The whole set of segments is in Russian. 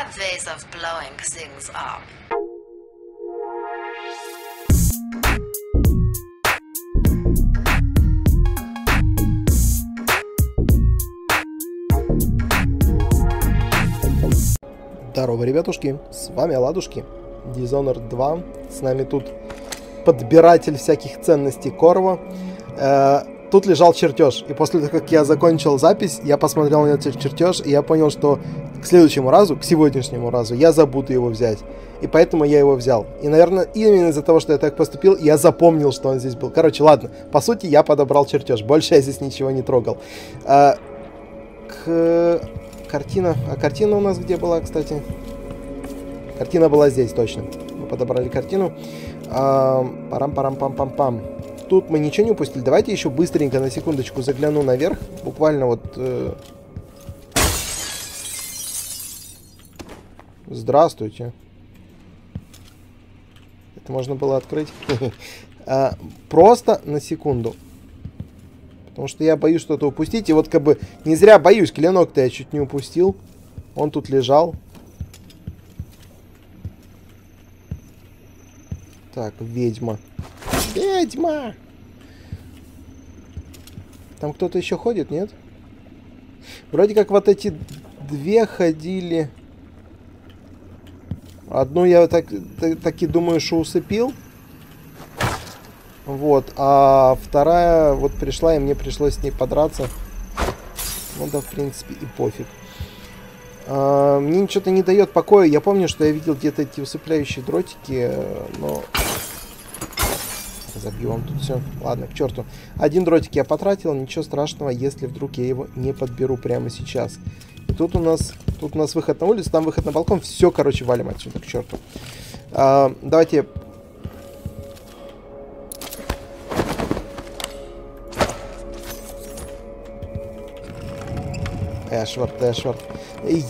have ways of blowing things up. Здорово, ребятушки, с вами Ладушки, Dishonored 2, с нами тут подбиратель всяких ценностей Корво. Тут лежал чертеж, и после того, как я закончил запись, я посмотрел на этот чертеж, и я понял, что к следующему разу, к сегодняшнему разу, я забуду его взять. И поэтому я его взял. И, наверное, именно из-за того, что я так поступил, я запомнил, что он здесь был. Короче, ладно, по сути, я подобрал чертеж, больше я здесь ничего не трогал. Картина. А картина у нас где была, кстати? Картина была здесь, точно. Мы подобрали картину. Парам-парам-пам-пам-пам. Тут мы ничего не упустили. Давайте еще быстренько на секундочку загляну наверх. Буквально вот... Здравствуйте. Это можно было открыть. Просто на секунду. Потому что я боюсь что-то упустить. И вот как бы не зря боюсь. Клинок-то я чуть не упустил. Он тут лежал. Так, ведьма. Ведьма! Там кто-то еще ходит, нет? Вроде как вот эти две ходили. Одну я так и думаю, что усыпил. Вот, а вторая вот пришла, и мне пришлось с ней подраться. Ну да, в принципе, и пофиг. Мне что-то не дает покоя. Я помню, что я видел где-то эти усыпляющие дротики, но... Забью вам тут все. Ладно, к черту. Один дротик я потратил, ничего страшного, если вдруг я его не подберу прямо сейчас. И тут у нас выход на улицу, там выход на балкон. Все, короче, валим отсюда, к черту. Давайте... Эшворт.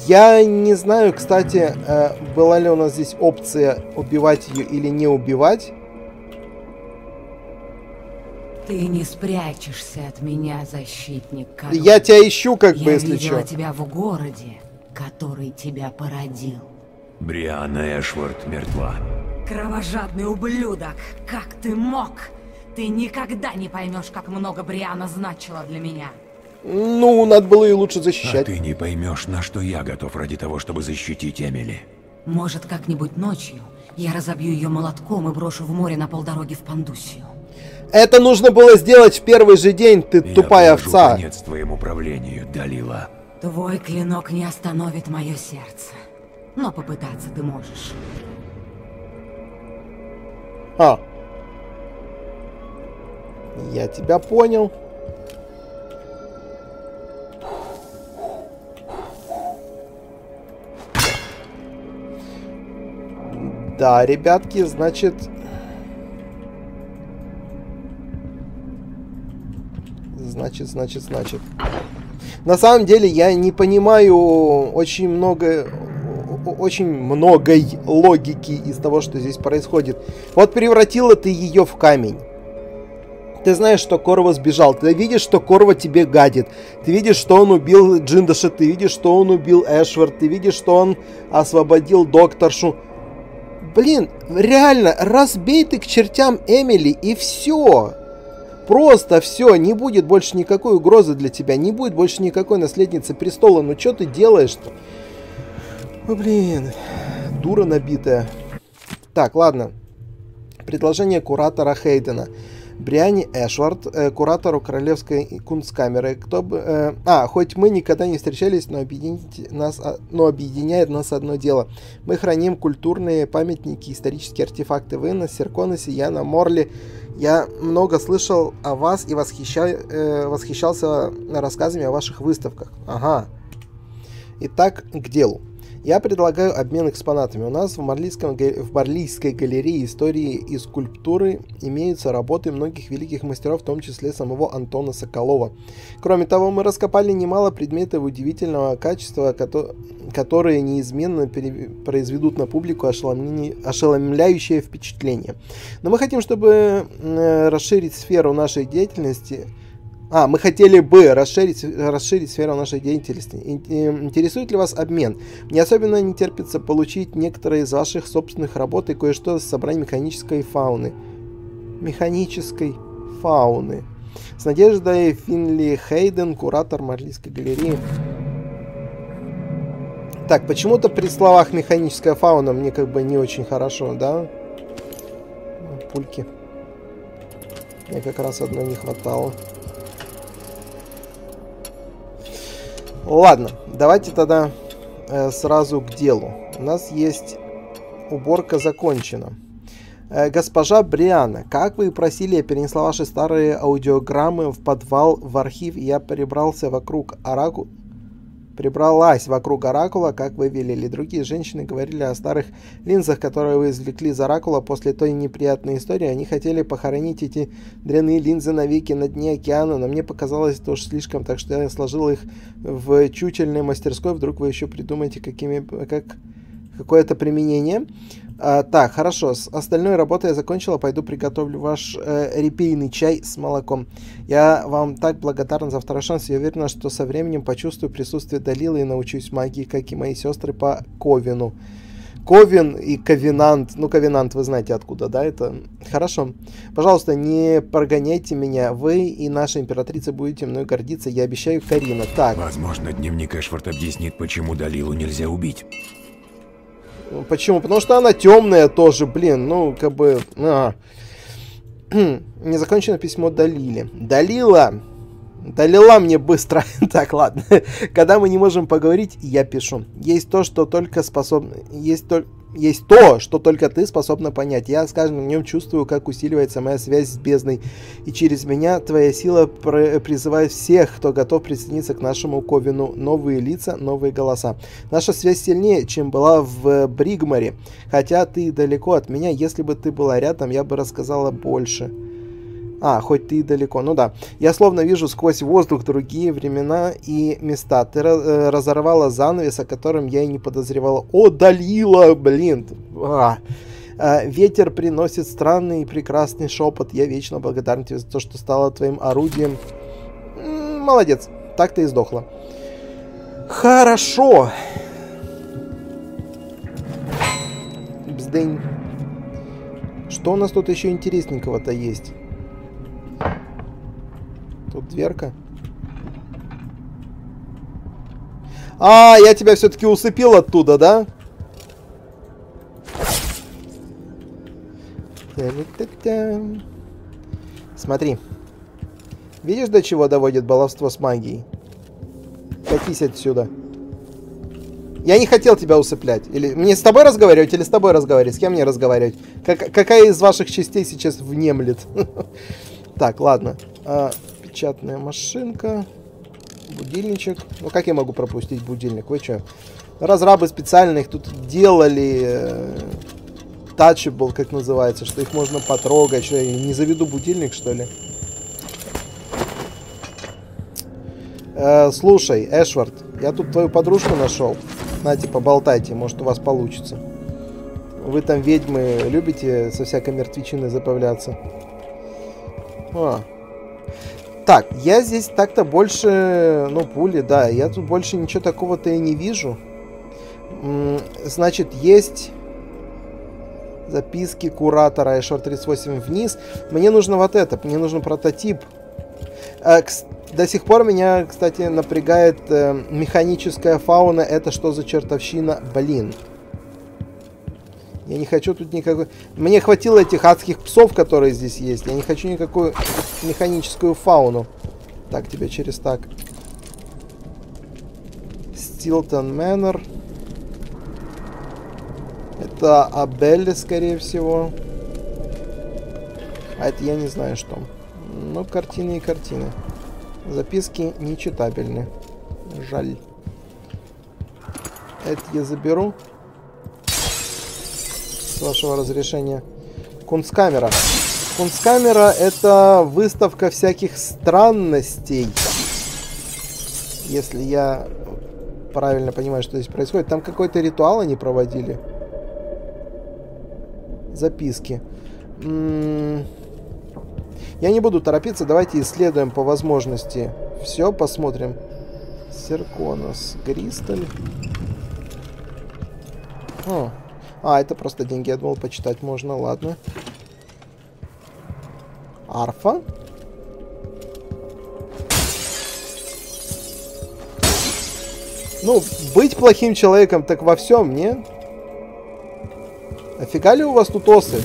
Я не знаю, кстати, была ли у нас здесь опция убивать ее или не убивать. Ты не спрячешься от меня, защитник Корво. Я тебя ищу, как бы, если что. Я видела тебя в городе, который тебя породил. Брианна Эшворт мертва. Кровожадный ублюдок, как ты мог? Ты никогда не поймешь, как много Брианна значила для меня. Ну, надо было ее лучше защищать. А ты не поймешь, на что я готов ради того, чтобы защитить Эмили. Может, как-нибудь ночью я разобью ее молотком и брошу в море на полдороги в Пандуссию. Это нужно было сделать в первый же день, ты тупая овца. Я положу конец твоему правлению, Далила. Твой клинок не остановит мое сердце. Но попытаться ты можешь. А. Я тебя понял. Да, ребятки, значит... Значит. На самом деле я не понимаю очень многой логики из того, что здесь происходит. Вот превратила ты ее в камень. Ты знаешь, что Корво сбежал. Ты видишь, что Корво тебе гадит. Ты видишь, что он убил Джиндоша. Ты видишь, что он убил Эшворт. Ты видишь, что он освободил докторшу. Блин, реально, разбей ты к чертям Эмили, и все. Просто все, не будет больше никакой угрозы для тебя, не будет больше никакой наследницы престола. Ну что ты делаешь-то? Ну, блин, дура набитая. Так, ладно. Предложение куратора Хейдена. Брианне Эшворт, куратору королевской кунсткамеры. Хоть мы никогда не встречались, но объединяет нас одно дело. Мы храним культурные памятники, исторические артефакты. Вы на Серконосе, Яна Морли. Я много слышал о вас и восхищался рассказами о ваших выставках. Ага. Итак, к делу. Я предлагаю обмен экспонатами. У нас в Марлийской галерее истории и скульптуры имеются работы многих великих мастеров, в том числе самого Антона Соколова. Кроме того, мы раскопали немало предметов удивительного качества, которые неизменно произведут на публику ошеломляющее впечатление. Но мы хотим, чтобы расширить сферу нашей деятельности... Мы хотели бы расширить сферу нашей деятельности. Интересует ли вас обмен? Мне особенно не терпится получить некоторые из ваших собственных работ и кое-что с собрания механической фауны. Механической фауны. С надеждой, Финли Хейден, куратор Марлийской галереи. Так, почему-то при словах «механическая фауна» мне как бы не очень хорошо, да? Пульки. Мне как раз одной не хватало. Ладно, давайте тогда сразу к делу. У нас есть уборка закончена. Госпожа Брианна, как вы и просили, я перенесла ваши старые аудиограммы в подвал, в архив. И я прибралась вокруг Оракула, как вы велели. Другие женщины говорили о старых линзах, которые вы извлекли из Оракула после той неприятной истории. Они хотели похоронить эти дрянные линзы навеки на дне океана, но мне показалось это уж слишком, так что я сложил их в чучельной мастерской. Вдруг вы еще придумаете какое-то применение. Так, хорошо, с остальной работой я закончила, пойду приготовлю ваш репейный чай с молоком. Я вам так благодарна за второй шанс, я уверена, что со временем почувствую присутствие Далилы и научусь магии, как и мои сестры по Ковину. Ковин и Ковенант, ну Ковенант вы знаете откуда, да, это хорошо. Пожалуйста, не прогоняйте меня, вы и наша императрица будете мной гордиться, я обещаю, Карина. Так. Возможно, дневник Эшворт объяснит, почему Далилу нельзя убить. Почему? Потому что она темная тоже, блин, ну, как бы... Незаконченное письмо Далиле. Далила мне быстро. Так, ладно. Когда мы не можем поговорить, я пишу. Есть то, что только ты способна понять. Я с каждым днем чувствую, как усиливается моя связь с бездной. И через меня твоя сила призывает всех, кто готов присоединиться к нашему Ковину. Новые лица, новые голоса. Наша связь сильнее, чем была в Бригморе. Хотя ты далеко от меня. Если бы ты была рядом, я бы рассказала больше. Хоть ты и далеко, ну да. Я словно вижу сквозь воздух другие времена и места. Ты разорвала занавес, о котором я и не подозревала. О, Далила, блин. Ветер приносит странный и прекрасный шепот. Я вечно благодарна тебе за то, что стала твоим орудием. Молодец, так ты и сдохла. Хорошо. Бздень. Что у нас тут еще интересненького-то есть? Тут дверка. Я тебя все-таки усыпил оттуда, да? Смотри. Видишь, до чего доводит баловство с магией? Катись отсюда. Я не хотел тебя усыплять. Или мне с тобой разговаривать, или с тобой разговаривать? С кем мне разговаривать? Какая из ваших частей сейчас внемлет? Так, ладно. Печатная машинка, будильничек. Ну как я могу пропустить будильник? Вы что? Разрабы специально их тут делали. Touchable, как называется, что их можно потрогать. Что я не заведу будильник, что ли? Слушай, Эшворт, я тут твою подружку нашел. Знаете, поболтайте, может у вас получится. Вы там ведьмы любите со всякой мертвечиной забавляться. Так, я здесь так-то больше, ну, пули, да, я тут больше ничего такого-то и не вижу. Значит, есть записки куратора Эшворт 38 вниз. Мне нужно вот это, мне нужен прототип. До сих пор меня, кстати, напрягает механическая фауна. Это что за чертовщина? Блин. Я не хочу тут никакой... Мне хватило этих адских псов, которые здесь есть. Я не хочу никакую механическую фауну. Так, тебе через так. Стилтон Мэннер. Это Абелли, скорее всего. А это я не знаю что. Ну, картины и картины. Записки нечитабельны. Жаль. Это я заберу. С вашего разрешения. Кунсткамера. Кунсткамера — это выставка всяких странностей. Если я правильно понимаю, что здесь происходит. Там какой-то ритуал они проводили. Записки. Я не буду торопиться, давайте исследуем по возможности. Все, посмотрим. Серконос, Кристаль. А, это просто деньги, я думал, почитать можно, ладно. Арфа. Ну, быть плохим человеком так во всем, не? Офига ли у вас тут осы?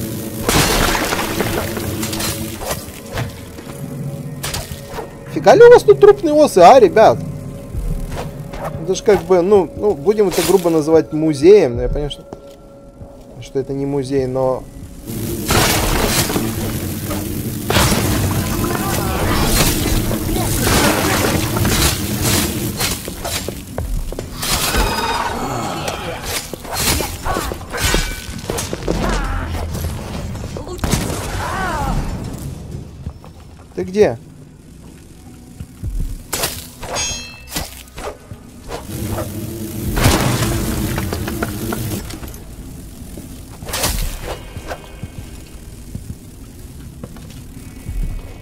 Офига ли у вас тут трупные осы, а, ребят? Это же как бы, ну, будем это грубо называть музеем, но я понимаю, что это не музей, но... Ты где?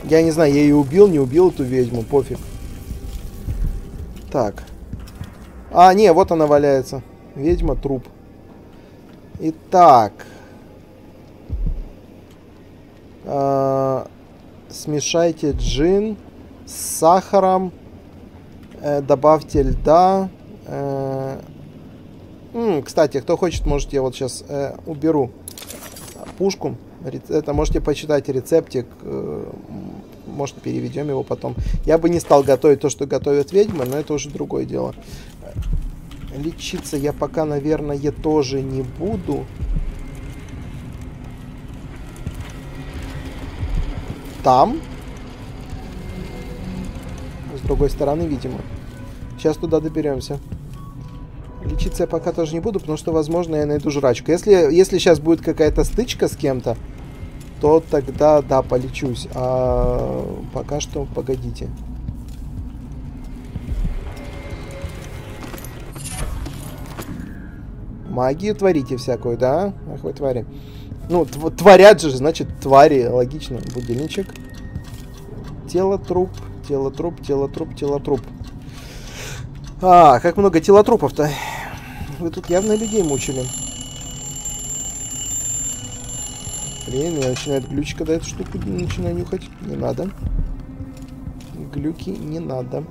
Я не знаю, я ее убил, не убил эту ведьму, пофиг. Так. А, не, вот она валяется. Ведьма, труп. Итак. Смешайте джин с сахаром. Добавьте льда. Кстати, кто хочет, может, я вот сейчас уберу пушку. Это можете почитать рецептик, может, переведем его потом. Я бы не стал готовить то, что готовят ведьмы, но это уже другое дело. Лечиться я пока, наверное, тоже не буду. Там. С другой стороны, видимо. Сейчас туда доберемся. Лечиться я пока тоже не буду, потому что, возможно, я найду жрачку. Если сейчас будет какая-то стычка с кем-то, то тогда, да, полечусь. А пока что погодите. Магию творите всякую, да? Ах вы твари. Ну, творят же, значит, твари. Логично. Будильничек. Тело-труп, тело-труп, тело-труп, тело-труп. А, как много телотрупов-то. Вы тут явно людей мучили. Блин, меня начинает глючить, когда эту штуку начинаю нюхать. Не надо. Глюки не надо.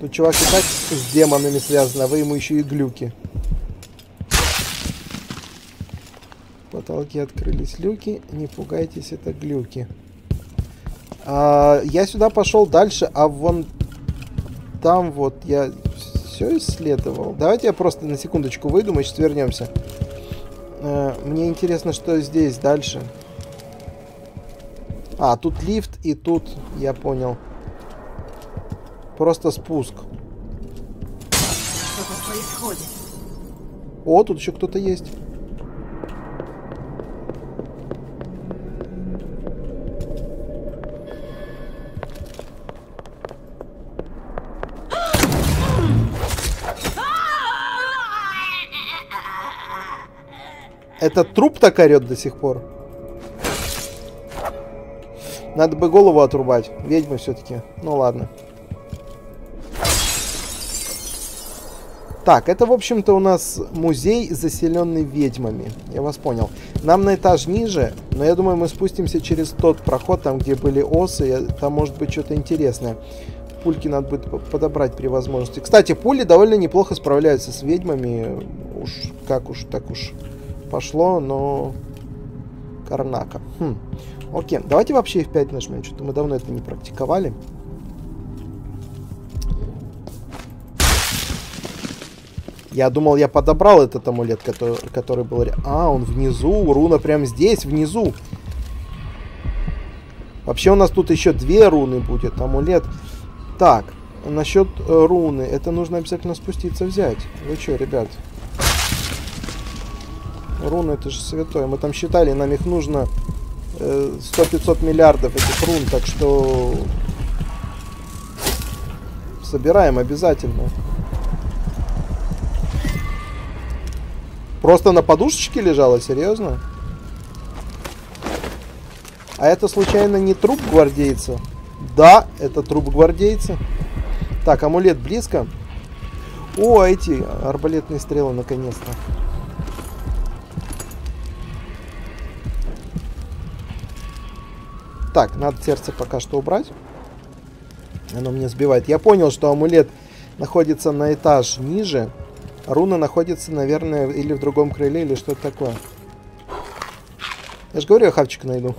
Тут чувак и так с демонами связан, а вы ему еще и глюки. В потолке открылись люки. Не пугайтесь, это глюки. А, я сюда пошел дальше, а вон... Там вот я все исследовал. Давайте я просто на секундочку выйду, мы сейчас вернемся. Мне интересно, что здесь дальше. А, тут лифт и тут, я понял. Просто спуск. Что-то происходит. О, тут еще кто-то есть. Этот труп так орет до сих пор. Надо бы голову отрубать. Ведьмы все-таки. Ну ладно. Так, это, в общем-то, у нас музей, заселенный ведьмами. Я вас понял. Нам на этаж ниже, но я думаю, мы спустимся через тот проход, там, где были осы. Там может быть что-то интересное. Пульки надо будет подобрать при возможности. Кстати, пули довольно неплохо справляются с ведьмами. Уж как уж, так уж... Пошло, но... Карнака. Окей, давайте вообще F5 нажмем. Что-то мы давно это не практиковали. Я думал, я подобрал этот амулет, который был... А, он внизу. Руна прям здесь, внизу. Вообще у нас тут еще две руны будет. Амулет. Так, насчет руны. Это нужно обязательно спуститься взять. Вы что, ребят? Руны, это же святое. Мы там считали, нам их нужно 100-500 миллиардов этих рун, так что собираем обязательно. Просто на подушечке лежала, серьезно? А это случайно не труп гвардейца? Да, это труп гвардейца. Так, амулет близко. О, эти арбалетные стрелы наконец-то. Так, надо сердце пока что убрать. Оно меня сбивает. Я понял, что амулет находится на этаж ниже. Руна находится, наверное, или в другом крыле, или что-то такое. Я же говорю, я хавчик найду.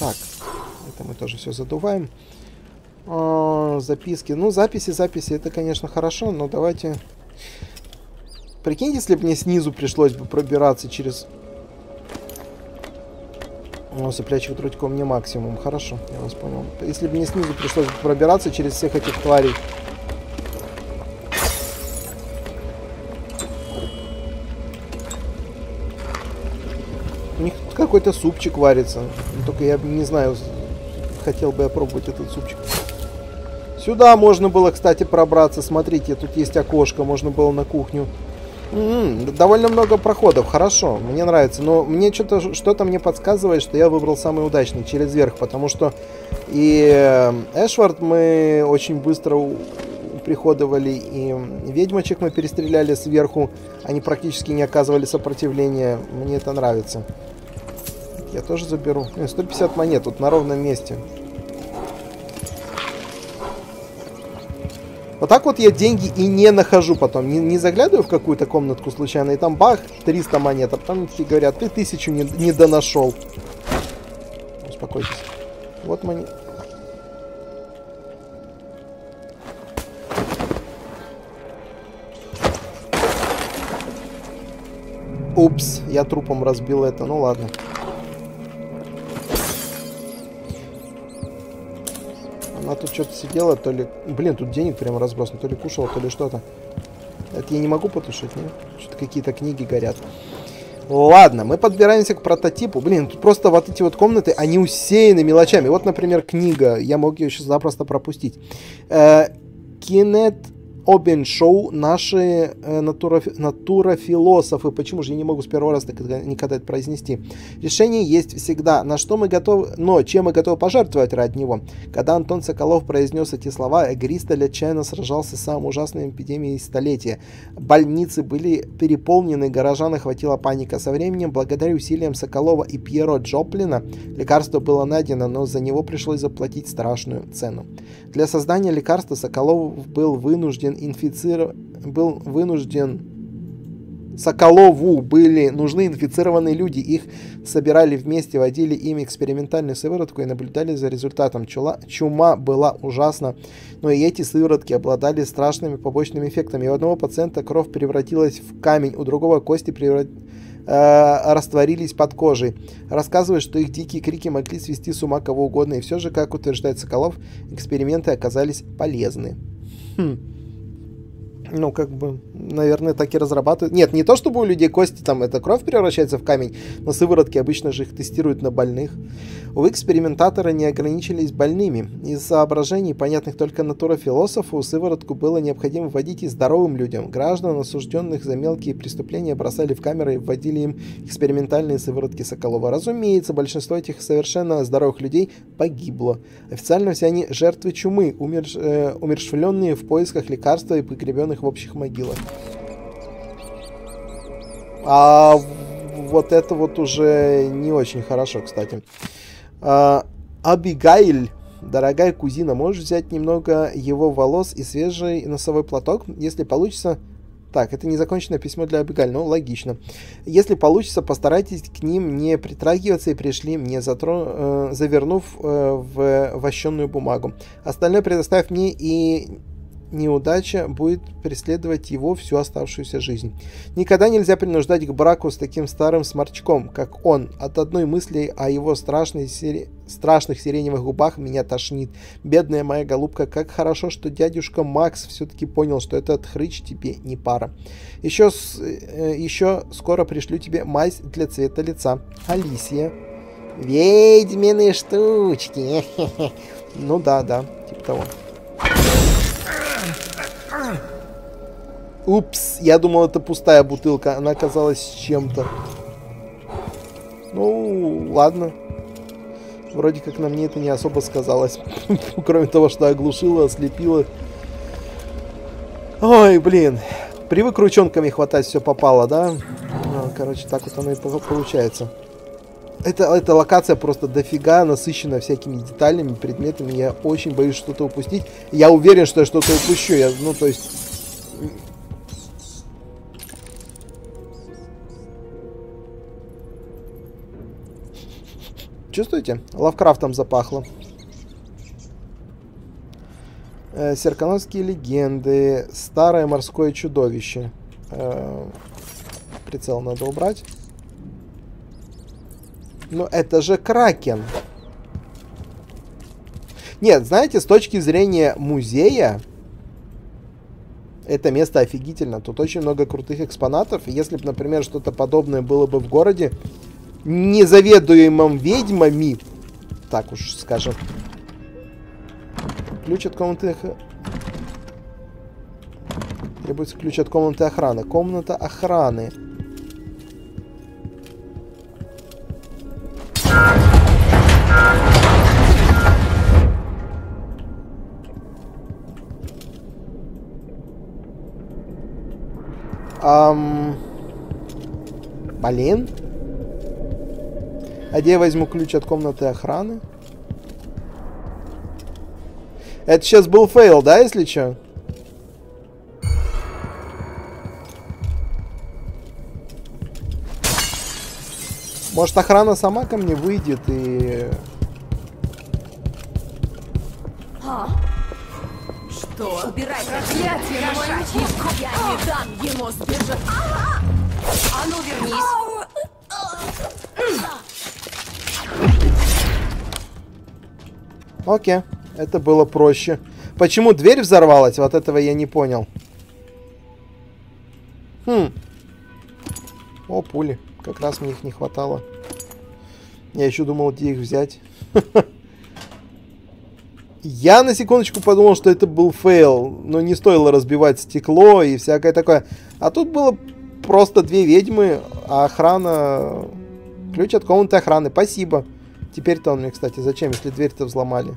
Так, это мы тоже все задуваем. Записки. Ну, записи, это, конечно, хорошо, но давайте... Прикиньте, если бы мне снизу пришлось бы пробираться через... Ну, соплячего трудька мне максимум. Хорошо, я вас понял. Если бы мне снизу пришлось бы пробираться через всех этих тварей... Какой-то супчик варится. Только я не знаю, хотел бы я пробовать этот супчик. Сюда можно было, кстати, пробраться. Смотрите, тут есть окошко, можно было на кухню. Довольно много проходов. Хорошо, мне нравится. Но мне что-то мне подсказывает, что я выбрал самый удачный, через верх. Потому что и Эшворт мы очень быстро приходовали, и ведьмочек мы перестреляли сверху. Они практически не оказывали сопротивления. Мне это нравится. Я тоже заберу. 150 монет тут на ровном месте. Вот так вот я деньги и не нахожу потом. Не заглядываю в какую-то комнатку случайно, и там бах, 300 монет. А потом говорят, ты 1000 не донашел. Успокойтесь. Вот монет. Упс, я трупом разбил это. Ну ладно. Она тут что-то сидела, то ли... Блин, тут денег прям разбросано. То ли кушала, то ли что-то. Это я не могу потушить, нет? Что-то какие-то книги горят. Ладно, мы подбираемся к прототипу. Блин, тут просто вот эти вот комнаты, они усеяны мелочами. Вот, например, книга. Я мог ее сейчас запросто пропустить. Кинет Обен Шоу. Наши натурофилософы. Почему же я не могу с первого раза никогда это произнести? Решение есть всегда. На что мы готовы... Но чем мы готовы пожертвовать ради него? Когда Антон Соколов произнес эти слова, Гристоль отчаянно сражался с самой ужасной эпидемией столетия. Больницы были переполнены, горожан охватила паника. Со временем, благодаря усилиям Соколова и Пьеро Джоплина, лекарство было найдено, но за него пришлось заплатить страшную цену. Для создания лекарства Соколов был вынужден Соколову были нужны инфицированные люди. Их собирали вместе, водили им экспериментальную сыворотку и наблюдали за результатом. Чума была ужасна, но и эти сыворотки обладали страшными побочными эффектами. У одного пациента кровь превратилась в камень, у другого кости растворились под кожей. Рассказывают, что их дикие крики могли свести с ума кого угодно. И все же, как утверждает Соколов, эксперименты оказались полезны. Ну, как бы, наверное, так и разрабатывают. Нет, не то, чтобы у людей кости, там, эта кровь превращается в камень, но сыворотки обычно же их тестируют на больных. Увы, экспериментаторы не ограничились больными. Из соображений, понятных только натурофилософу, сыворотку было необходимо вводить и здоровым людям. Граждан, осужденных за мелкие преступления, бросали в камеры и вводили им экспериментальные сыворотки Соколова. Разумеется, большинство этих совершенно здоровых людей погибло. Официально все они жертвы чумы, умершвленные в поисках лекарства и погребенных в общих могилах. А вот это вот уже не очень хорошо, кстати. Абигайль, дорогая кузина, можешь взять немного его волос и свежий носовой платок, если получится... Так, это незаконченное письмо для Абигайль, ну, логично. Если получится, постарайтесь к ним не притрагиваться и пришли мне, завернув в вощенную бумагу. Остальное предоставь мне, и... неудача будет преследовать его всю оставшуюся жизнь. Никогда нельзя принуждать к браку с таким старым сморчком, как он. От одной мысли о его страшных сиреневых губах меня тошнит. Бедная моя голубка, как хорошо, что дядюшка Макс все-таки понял, что этот хрыч тебе не пара. Еще скоро пришлю тебе мазь для цвета лица. Алисия. Ведьмины штучки. Ну да, типа того. Упс, я думал, это пустая бутылка. Она оказалась чем-то. Ну, ладно. Вроде как на мне это не особо сказалось. Кроме того, что оглушило, ослепило. Ой, блин. Привык ручонками хватать, все попало, да? Короче, так вот оно и получается. Эта локация просто дофига насыщена всякими деталями, предметами. Я очень боюсь что-то упустить. Я уверен, что я что-то упущу. Ну, то есть... Чувствуете? Лавкрафтом запахло. Серконосские легенды. Старое морское чудовище. Прицел надо убрать. Ну это же кракен. Нет, знаете, с точки зрения музея, это место офигительно. Тут очень много крутых экспонатов. Если бы, например, что-то подобное было бы в городе, незаведуемым ведьмами, так уж скажем. Ключ от комнаты... Требуется ключ от комнаты охраны. Комната охраны. Блин. А где я возьму ключ от комнаты охраны? Это сейчас был фейл, да, если что? Может, охрана сама ко мне выйдет и... Что? Убирай проклятие на мою киску! Я не дам ему сбежать! А ну вернись! Окей. Это было проще. Почему дверь взорвалась? Вот этого я не понял. О, пули. Как раз мне их не хватало. Я еще думал, где их взять. Я на секундочку подумал, что это был фейл. Но не стоило разбивать стекло и всякое такое. А тут было просто две ведьмы, а охрана... Ключ от комнаты охраны. Спасибо. Теперь-то он мне, кстати, зачем, если дверь-то взломали?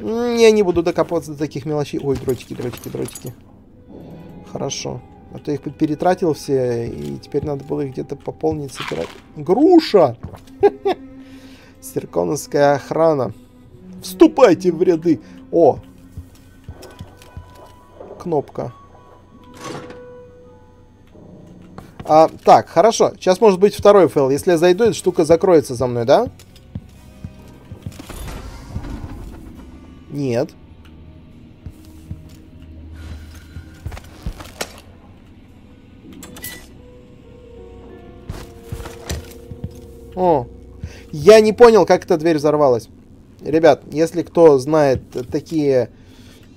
Я не буду докопаться до таких мелочей. Ой, дротики. Хорошо. А то я их перетратил все, и теперь надо было их где-то пополнить, собирать. Груша! Серконосская охрана. Вступайте в ряды! О! Кнопка. Так, хорошо. Сейчас может быть второй фейл. Если я зайду, эта штука закроется за мной, да? Нет. О, я не понял, как эта дверь взорвалась. Ребят, если кто знает такие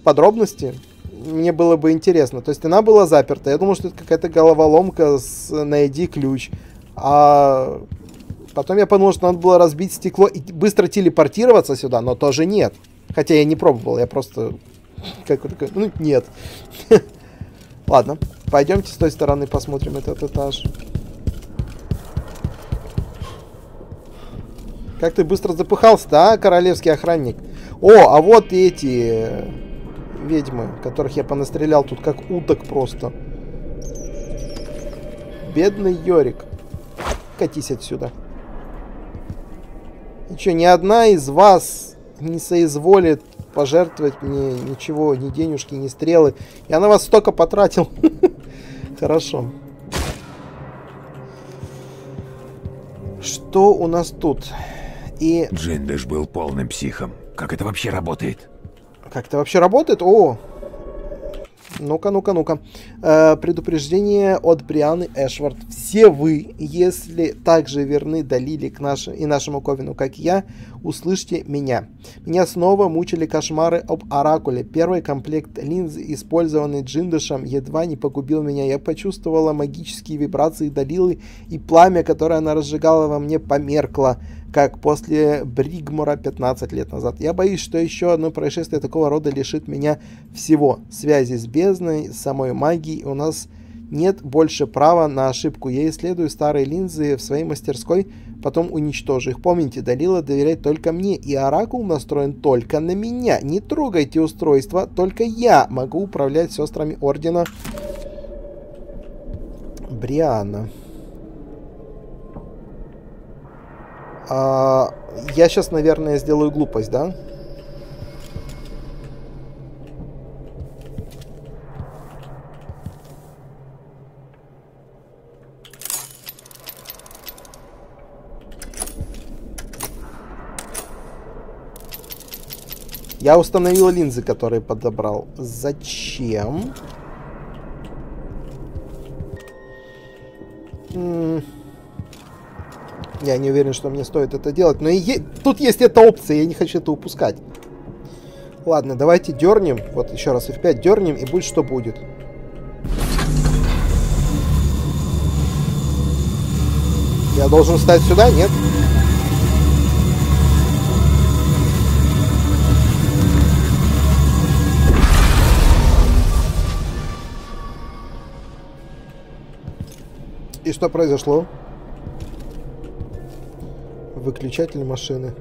подробности, мне было бы интересно. То есть она была заперта. Я думал, что это какая-то головоломка с «найди ключ». А потом я подумал, что надо было разбить стекло и быстро телепортироваться сюда, но тоже нет. Хотя я не пробовал, я просто... Ну, нет. Ладно, пойдемте с той стороны посмотрим этот этаж. Как ты быстро запыхался, да, королевский охранник? О, а вот и эти ведьмы, которых я понастрелял тут как уток просто. Бедный Йорик. Катись отсюда. И что, ни одна из вас... не соизволит пожертвовать мне ничего, ни денежки, ни стрелы. Я на вас столько потратил. Хорошо. Что у нас тут? И... Джиндош был полным психом. Как это вообще работает? Как это вообще работает? О! Ну-ка. Предупреждение от Брианны Эшворт. Все вы, если также верны Далиле и нашему Ковину, как я, услышьте меня. Меня снова мучили кошмары об Оракуле. Первый комплект линз, использованный Джиндошем, едва не погубил меня. Я почувствовала магические вибрации Далилы, и пламя, которое она разжигала во мне, померкло, как после Бригмора 15 лет назад. Я боюсь, что еще одно происшествие такого рода лишит меня всего. Связи с бездной, самой магией. У нас нет больше права на ошибку. Я исследую старые линзы в своей мастерской, потом уничтожу их. Помните, Далила доверяет только мне, и Оракул настроен только на меня. Не трогайте устройство, только я могу управлять сестрами ордена Брианна. Я сейчас, наверное, сделаю глупость, да? Я установил линзы, которые подобрал. Зачем? Я не уверен, что мне стоит это делать. Но тут есть эта опция, я не хочу это упускать. Ладно, давайте дернем. Вот еще раз F5 дернем, и будь что будет. Я должен встать сюда, нет? И что произошло? Выключатель машины.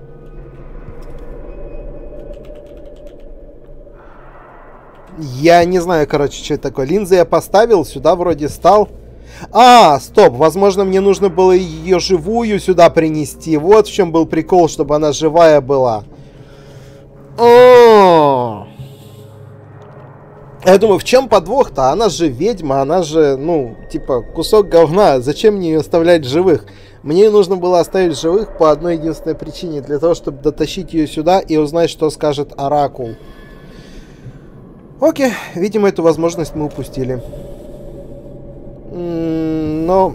Я не знаю, короче, что это такое. Линзы я поставил, сюда вроде стал. А, стоп, возможно, мне нужно было ее живую сюда принести. Вот в чем был прикол, чтобы она живая была. О-о-о. Я думаю, в чем подвох-то? Она же ведьма, она же, ну, типа, кусок говна. Зачем мне ее оставлять живых? Мне нужно было оставить живых по одной единственной причине. Для того, чтобы дотащить ее сюда и узнать, что скажет Оракул. Окей, видимо, эту возможность мы упустили. Но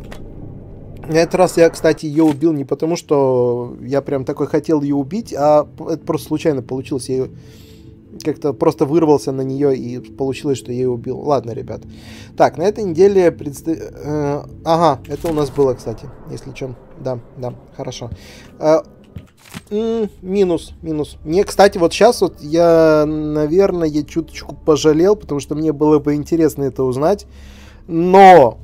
на этот раз я, кстати, ее убил не потому, что я прям такой хотел ее убить, а это просто случайно получилось. Я как-то просто вырвался на нее, и получилось, что я ее убил. Ладно, ребят. Так, на этой неделе ага, это у нас было, кстати. Если чем. Да, да, хорошо. Минус. Мне, кстати, вот сейчас вот я, наверное, чуточку пожалел, потому что мне было бы интересно это узнать. Но,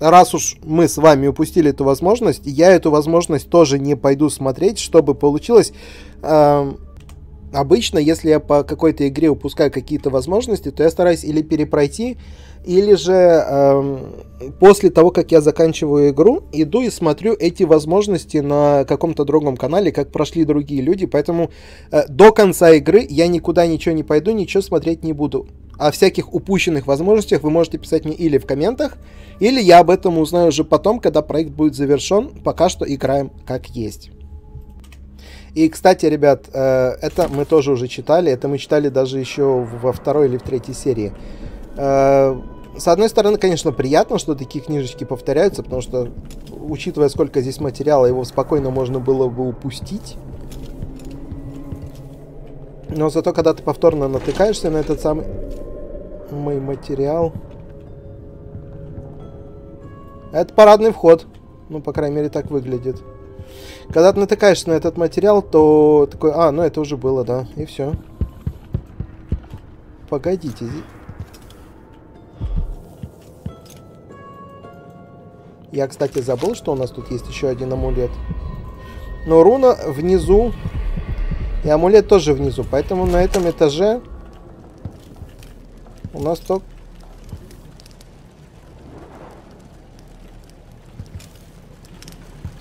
раз уж мы с вами упустили эту возможность, я эту возможность тоже не пойду смотреть, чтобы получилось... Обычно, если я по какой-то игре упускаю какие-то возможности, то я стараюсь или перепройти, или же после того, как я заканчиваю игру, иду и смотрю эти возможности на каком-то другом канале, как прошли другие люди. Поэтому до конца игры я никуда ничего не пойду, ничего смотреть не буду. О всяких упущенных возможностях вы можете писать мне или в комментах, или я об этом узнаю уже потом, когда проект будет завершен. Пока что играем как есть. И, кстати, ребят, это мы тоже уже читали. Это мы читали даже еще во второй или в третьей серии. С одной стороны, конечно, приятно, что такие книжечки повторяются, потому что, учитывая, сколько здесь материала, его спокойно можно было бы упустить. Но зато, когда ты повторно натыкаешься на этот самый материал... Это парадный вход. Ну, по крайней мере, так выглядит. Когда ты натыкаешься на этот материал, то такой, ну это уже было, да, и все. Погодите. Я, кстати, забыл, что у нас тут есть еще один амулет. Но руна внизу, и амулет тоже внизу, поэтому на этом этаже у нас только...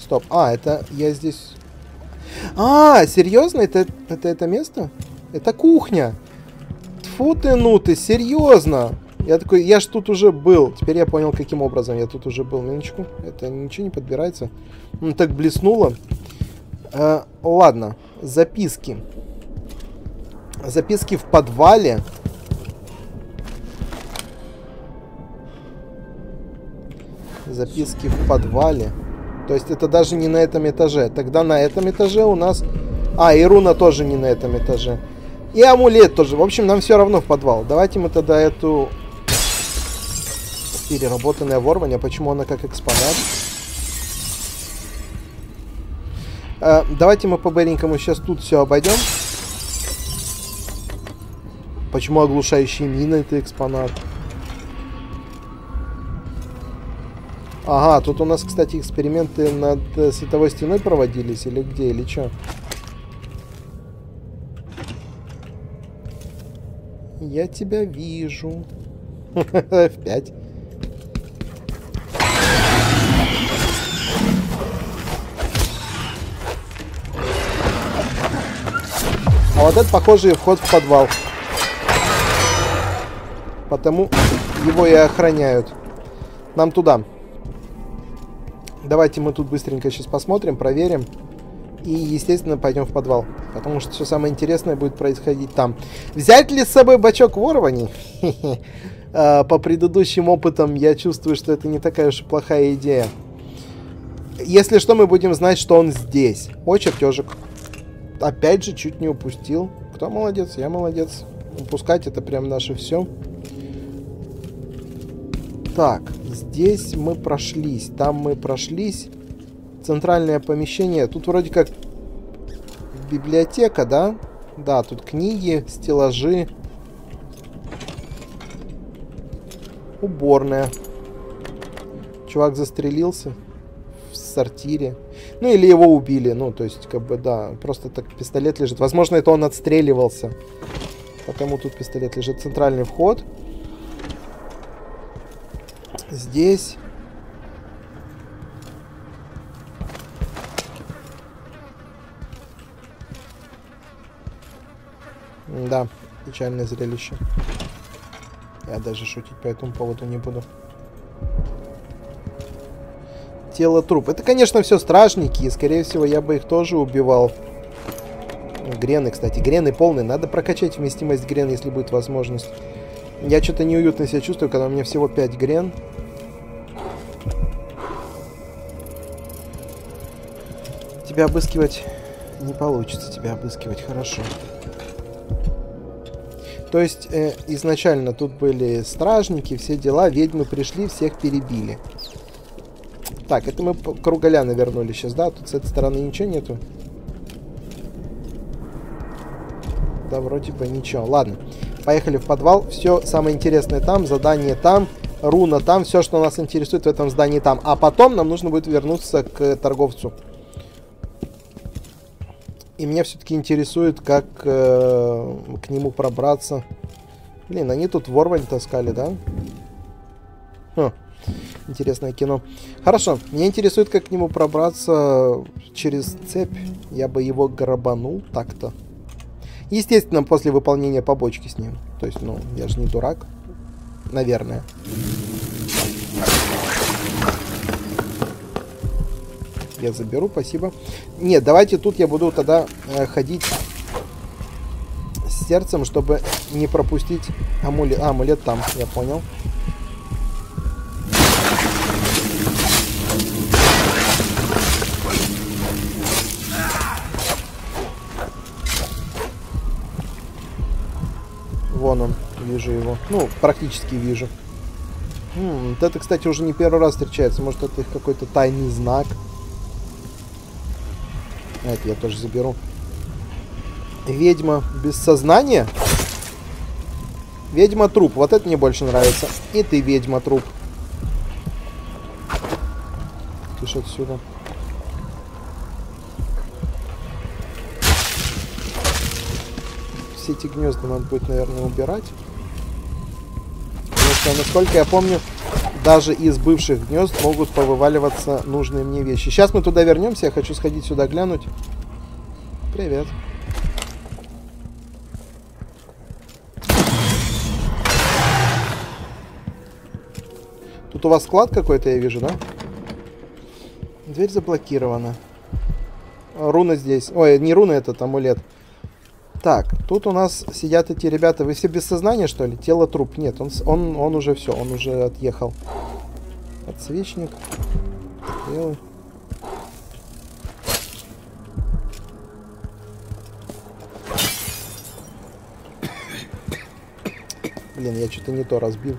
Стоп. Это я здесь... серьезно? Это место? Это кухня. Тьфу ты, ну ты, серьезно. Я такой, я ж тут уже был. Теперь я понял, каким образом я тут уже был. Минуточку. Это ничего не подбирается. Ну, так блеснуло. Ладно. Записки. Записки в подвале. Записки в подвале. То есть это даже не на этом этаже. Тогда на этом этаже у нас... и руна тоже не на этом этаже. И амулет тоже. В общем, нам все равно в подвал. Давайте мы тогда эту... Переработанная ворвань. А почему она как экспонат? Давайте мы по-быренькому сейчас тут все обойдем. Почему оглушающие мины — это экспонат? Ага, тут у нас, кстати, эксперименты над световой стеной проводились, или где, или что? Я тебя вижу. F5. А вот это, похоже, вход в подвал. Потому его и охраняют. Нам туда. Давайте мы тут быстренько сейчас посмотрим, проверим. И, естественно, пойдем в подвал. Потому что все самое интересное будет происходить там. Взять ли с собой бачок ворований? По предыдущим опытам я чувствую, что это не такая уж и плохая идея. Если что, мы будем знать, что он здесь. О, чертежик. Опять же, чуть не упустил. Кто молодец? Я молодец. Упускать это прям наше все. Так, здесь мы прошлись. Там мы прошлись. Центральное помещение. Тут вроде как библиотека, да? Да, тут книги, стеллажи. Уборная. Чувак застрелился в сортире. Ну, или его убили. Ну, то есть, как бы, да. Просто так пистолет лежит. Возможно, это он отстреливался. Потому тут пистолет лежит. Центральный вход. Здесь... Да, печальное зрелище. Я даже шутить по этому поводу не буду. Тело труп. Это, конечно, все стражники. И, скорее всего, я бы их тоже убивал. Грены, кстати. Грены полные. Надо прокачать вместимость грен, если будет возможность. Я что-то неуютно себя чувствую, когда у меня всего 5 грен. Тебя обыскивать не получится. Тебя обыскивать хорошо. То есть, изначально тут были стражники, все дела, ведьмы пришли, всех перебили. Так, это мы Круголя навернули сейчас, да? Тут с этой стороны ничего нету. Да, вроде бы ничего. Ладно, поехали в подвал. Все самое интересное там, задание там, руна там, все, что нас интересует в этом здании там. А потом нам нужно будет вернуться к торговцу. И меня все-таки интересует, как к нему пробраться. Блин, они тут ворвань таскали, да? Ха, интересное кино. Хорошо, меня интересует, как к нему пробраться через цепь. Я бы его грабанул так-то. Естественно, после выполнения побочки с ним. То есть, ну, я же не дурак. Наверное. Я заберу, спасибо. Нет, давайте тут я буду тогда ходить с сердцем, чтобы не пропустить амулет. А, амулет там, я понял. Вон он, вижу его. Ну, практически вижу. Вот это, кстати, уже не первый раз встречается. Может, это их какой-то тайный знак. Это я тоже заберу. Ведьма без сознания. Ведьма труп. Вот это мне больше нравится. И ты, ведьма труп. Кыш отсюда. Все эти гнезда надо будет, наверное, убирать. Потому что, насколько я помню, даже из бывших гнезд могут повываливаться нужные мне вещи. Сейчас мы туда вернемся. Я хочу сходить сюда глянуть. Привет. Тут у вас склад какой-то, я вижу, да? Дверь заблокирована. Руна здесь. Ой, не руна, это амулет. Так, тут у нас сидят эти ребята. Вы все без сознания, что ли? Тело труп. Нет, он уже все, он уже отъехал. Подсвечник. Белый. Блин, я что-то не то разбил.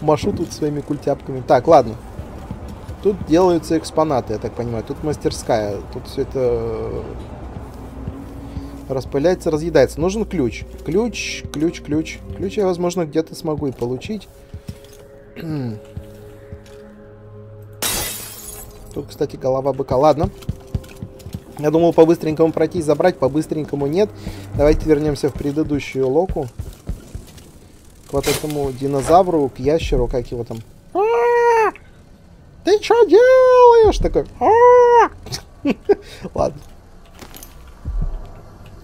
Машу тут своими культяпками. Так, ладно. Тут делаются экспонаты, я так понимаю. Тут мастерская. Тут все это... Распыляется, разъедается. Нужен ключ. Ключ я, возможно, где-то смогу и получить. Тут, кстати, голова быка. Ладно. Я думал по-быстренькому пройти и забрать, по-быстренькому нет. Давайте вернемся в предыдущую локу. К вот этому динозавру, к ящеру, как его там. Ты что делаешь? Такой. Ладно.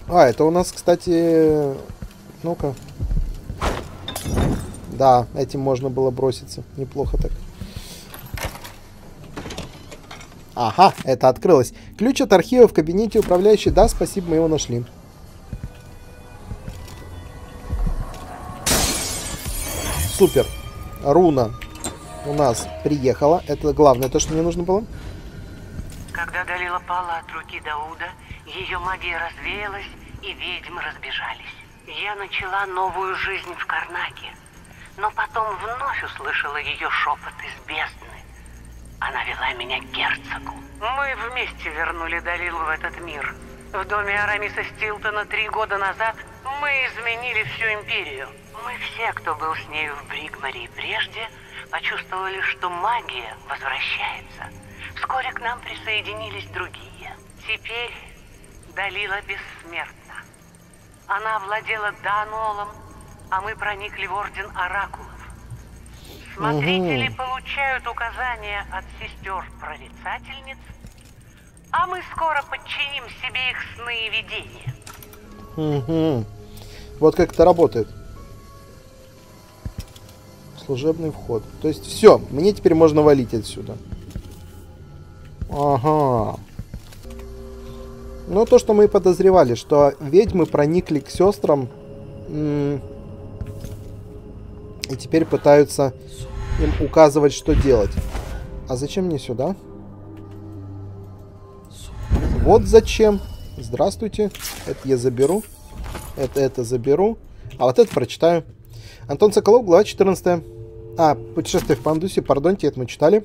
А, это у нас, кстати... Ну-ка. Да, этим можно было броситься. Неплохо так. Ага, это открылось. Ключ от архива в кабинете управляющей. Да, спасибо, мы его нашли. Супер. Руна у нас приехала. Это главное, то, что мне нужно было. Когда Далила пала от руки Дауда, ее магия развеялась, и ведьмы разбежались. Я начала новую жизнь в Карнаке, но потом вновь услышала ее шепот из бездны. Она вела меня к герцогу. Мы вместе вернули Далилу в этот мир. В доме Арамиса Стилтона 3 года назад мы изменили всю империю. Мы все, кто был с нею в Бригморе и прежде, почувствовали, что магия возвращается. Вскоре к нам присоединились другие. Теперь Далила бессмертна. Она овладела Дануалом, а мы проникли в орден Оракулов. Смотрители получают указания от сестер-прорицательниц, а мы скоро подчиним себе их сны и видения. Вот как это работает. Служебный вход. То есть все, мне теперь можно валить отсюда. Ага. Ну, то, что мы и подозревали, что ведьмы проникли к сестрам... И теперь пытаются им указывать, что делать. А зачем мне сюда? Вот зачем. Здравствуйте. Это я заберу. Это заберу. А вот это прочитаю. Антон Соколов, глава 14. А, путешествие в Пандуссии. Пардоньте, это мы читали.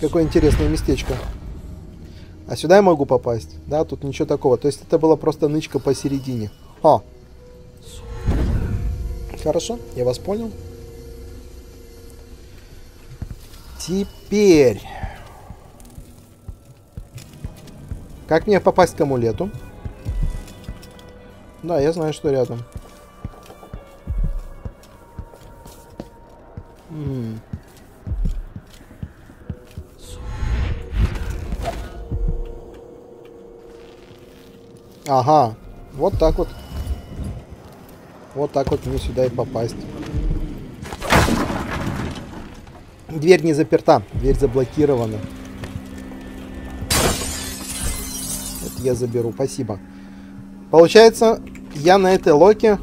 Какое интересное местечко. А сюда я могу попасть. Да, тут ничего такого. То есть это была просто нычка посередине. О! Хорошо, я вас понял. Теперь. Как мне попасть к амулету? Да, я знаю, что рядом. Ага, вот так вот. Вот так вот мне сюда и попасть. Дверь не заперта. Дверь заблокирована. Это я заберу. Спасибо. Получается, я на этой локе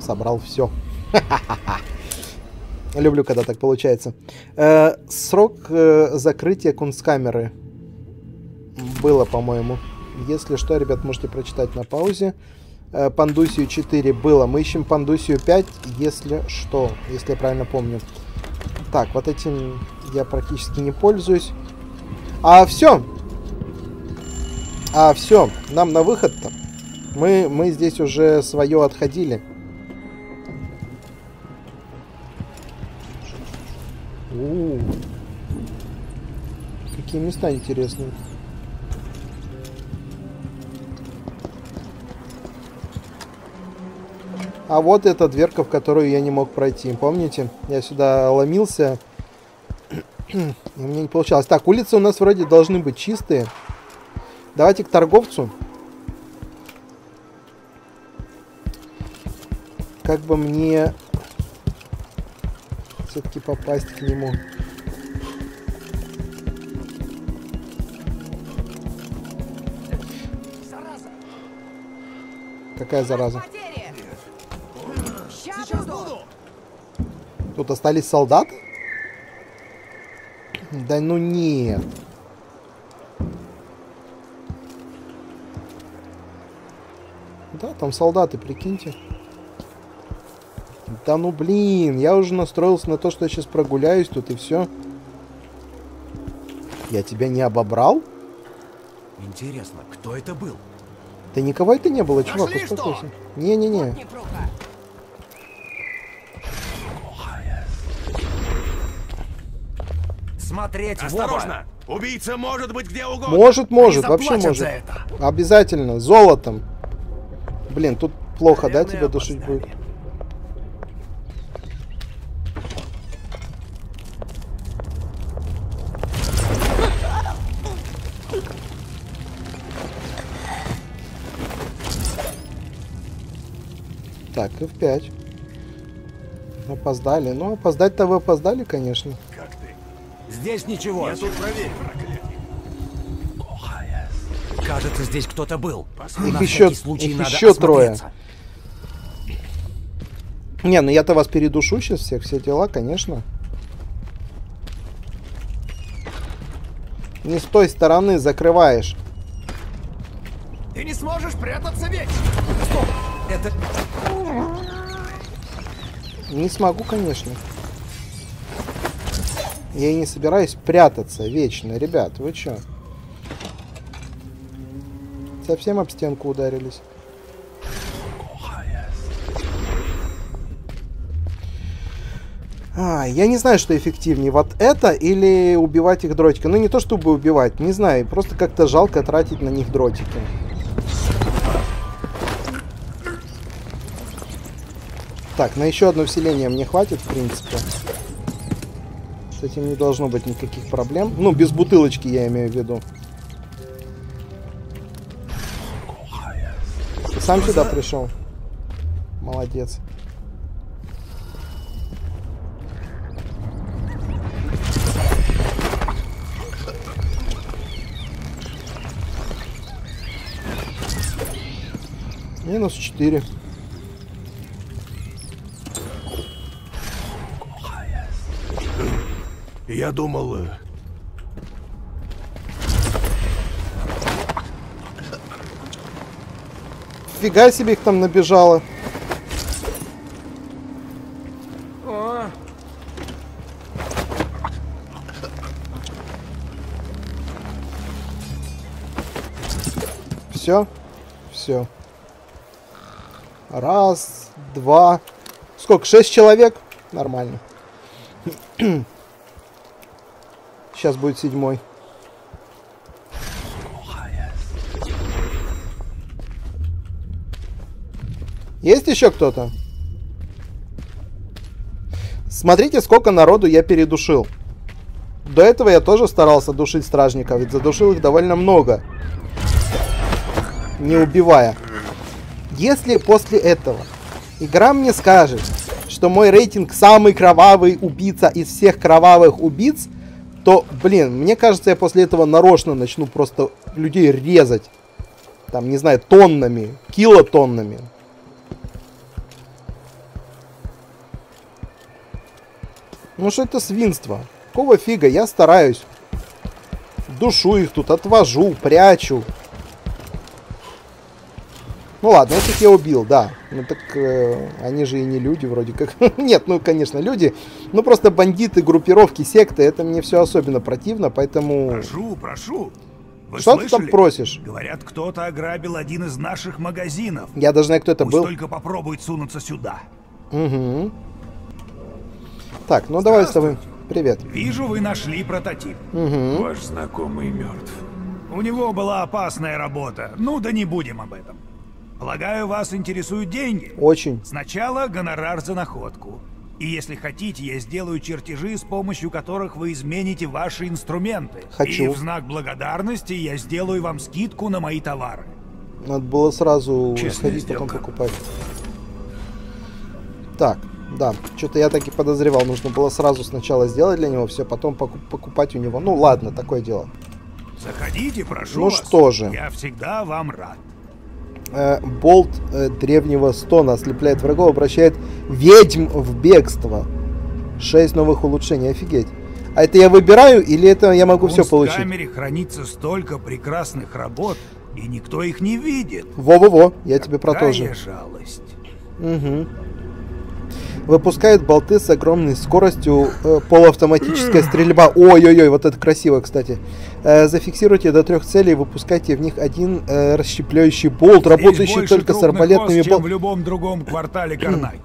собрал все. Люблю, когда так получается. Срок закрытия кунсткамеры. Было, по-моему. Если что, ребят, можете прочитать на паузе. Пандуссию 4 было. Мы ищем Пандуссию 5, если что. Если я правильно помню. Так, вот этим я практически не пользуюсь. А все. А все. Нам на выход-то. Мы здесь уже свое отходили. Какие места интересные. А вот эта дверка, в которую я не мог пройти. Помните? Я сюда ломился. И у меня не получалось. Так, улицы у нас вроде должны быть чистые. Давайте к торговцу. Как бы мне все-таки попасть к нему. Зараза. Какая зараза? Тут остались солдаты? Да ну нет. Да, там солдаты, прикиньте. Да ну блин, я уже настроился на то, что я сейчас прогуляюсь тут и все. Я тебя не обобрал? Интересно, кто это был? Да никого это не было, чувак, успокойся. Не-не-не. Смотреть. Осторожно! Оба. Убийца может быть где угодно. Может, вообще может. Обязательно, золотом. Блин, тут плохо, наверное, да, тебя душить будет? Так, F5. Опоздали. Ну, опоздать-то вы опоздали, конечно. Как ты? Здесь ничего. Я тут проверю. Кажется, здесь кто-то был. Их еще трое. Не, ну я-то вас передушу сейчас всех, все дела, конечно. Не с той стороны закрываешь. Ты не сможешь прятаться вечно. Стоп, это... Не смогу, конечно. Я и не собираюсь прятаться вечно, ребят, вы чё? Совсем об стенку ударились. А, я не знаю, что эффективнее, вот это или убивать их дротика. Ну не то чтобы убивать, не знаю, просто как-то жалко тратить на них дротики. Так, на еще одно вселение мне хватит, в принципе. С этим не должно быть никаких проблем. Ну, без бутылочки я имею в виду. Ты сам сюда пришел? Молодец. Минус 4. Я думал... Фига себе их там набежало. О. Все? Все. Раз, два... Сколько? 6 человек? Нормально. Сейчас будет 7-й. Есть еще кто-то? Смотрите, сколько народу я передушил. До этого я тоже старался душить стражников, ведь задушил их довольно много, не убивая. Если после этого игра мне скажет, что мой рейтинг самый кровавый убийца из всех кровавых убийц, то, блин, мне кажется, я после этого нарочно начну просто людей резать. Там, не знаю, тоннами, килотоннами. Ну что это свинство? Какого фига? Я стараюсь. Душу их тут, отвожу, прячу. Ну ладно, этих я убил, да. Ну так они же и не люди вроде как. Нет, ну конечно люди. Ну просто бандиты, группировки, секты. Это мне все особенно противно, поэтому... Прошу, прошу. Вы что слышали? Ты там просишь? Говорят, кто-то ограбил один из наших магазинов. Я даже знаю, кто это был. Только попробует сунуться сюда. Угу. Так, ну давай с тобой. Привет. Вижу, вы нашли прототип. Угу. Ваш знакомый мертв. У него была опасная работа. Ну да не будем об этом. Полагаю, вас интересуют деньги. Очень. Сначала гонорар за находку. И если хотите, я сделаю чертежи, с помощью которых вы измените ваши инструменты. Хочу. И в знак благодарности я сделаю вам скидку на мои товары. Надо было сразу сходить, потом покупать. Так, да. Что-то я так и подозревал. Нужно было сразу сначала сделать для него все, потом покупать у него. Ну ладно, такое дело. Заходите, прошу вас. Ну что же. Я всегда вам рад. Болт древнего стона ослепляет врагов, обращает ведьм в бегство. 6 новых улучшений, офигеть. А это я выбираю или это я могу все получить? В камере хранится столько прекрасных работ, и никто их не видит. Во-во-во, я тебе про то же. Жалость. Угу. Выпускает болты с огромной скоростью, полуавтоматическая стрельба. Ой-ой-ой, вот это красиво, кстати. Зафиксируйте до 3 целей и выпускайте в них один расщепляющий болт, работающий только с арбалетными болтами. В любом другом квартале Карнаки.